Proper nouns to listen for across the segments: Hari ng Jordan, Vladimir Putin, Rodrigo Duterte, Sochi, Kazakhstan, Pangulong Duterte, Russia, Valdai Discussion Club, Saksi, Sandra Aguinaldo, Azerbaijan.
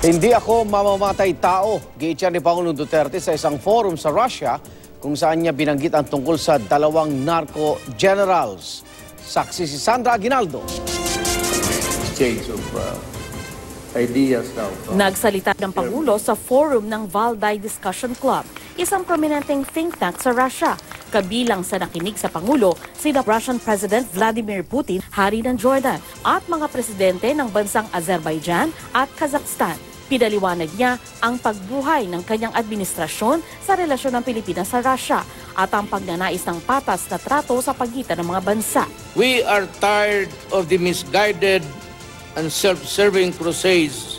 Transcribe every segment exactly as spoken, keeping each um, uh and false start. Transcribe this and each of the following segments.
Hindi ako mamamatay tao, giityan ni Pangulong Duterte sa isang forum sa Russia kung saan niya binanggit ang tungkol sa dalawang narco generals. Saksi si Sandra Aguinaldo. Exchange of uh, ideas now. Nagsalita ng Pangulo sa forum ng Valdai Discussion Club, isang prominenteng think tank sa Russia. Kabilang sa nakinig sa Pangulo, sina Russian President Vladimir Putin, Hari ng Jordan, at mga presidente ng bansang Azerbaijan at Kazakhstan. Pinaliwanag niya ang pagbuhay ng kanyang administrasyon sa relasyon ng Pilipinas sa Russia at ang pagnanais ng patas na trato sa pagitan ng mga bansa. We are tired of the misguided and self-serving crusades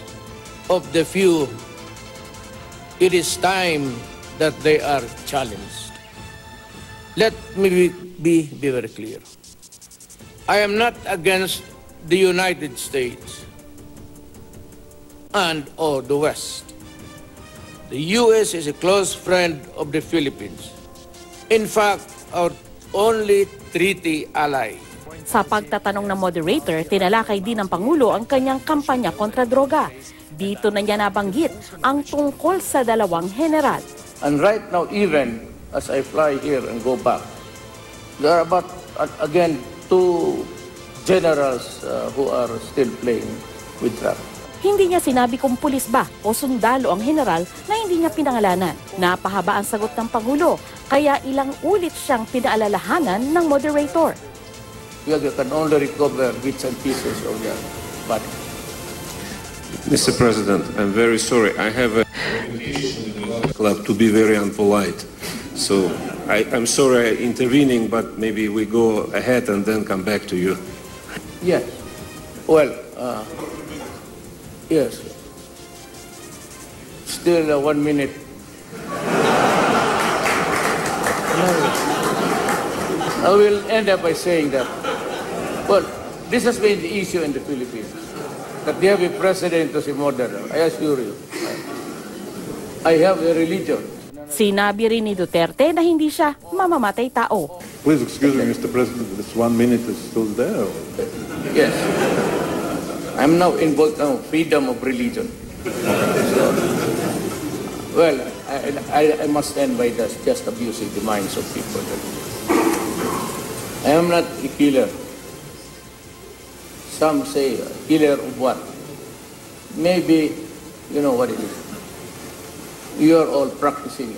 of the few. It is time that they are challenged. Let me be, be very clear. I am not against the United States and or the West. The U S is a close friend of the Philippines. In fact, our only treaty ally. Sa pagtatanong ng moderator, tinalakay din ng Pangulo ang kanyang kampanya kontra droga. Dito na niya nabanggit ang tungkol sa dalawang general. And right now, even as I fly here and go back, there are about, again, two generals uh, who are still playing with that. Hindi niya sinabi kung pulis ba o sundalo ang general na hindi niya pinangalanan. Napahaba ang sagot ng Pangulo, kaya ilang ulit siyang pinaalalahanan ng moderator. We can only recover bits and pieces of that body. Mister President, I'm very sorry. I have a club to be very unpolite. So, I, I'm sorry intervening, but maybe we go ahead and then come back to you. Yes. Well, uh, yes. Still uh, one minute. I will end up by saying that, well, this has been the issue in the Philippines, that they have a president who's a murderer. I assure you. I have a religion. Sinabi rin ni Duterte na hindi siya mamamatay tao. Please excuse me, Mister President, this one minute is still there. Yes. I'm now involved in freedom of religion. So, well, I, I, I must end by this, just abusing the minds of people. I am not a killer. Some say, a killer of what? Maybe, you know what it is. You are all practicing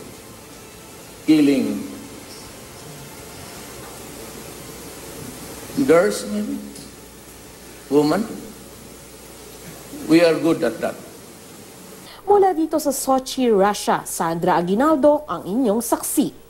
killing girls, maybe, women. We are good at that. Mula dito sa Sochi, Russia, Sandra Aguinaldo, ang inyong saksi.